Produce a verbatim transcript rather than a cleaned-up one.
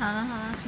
好了好了。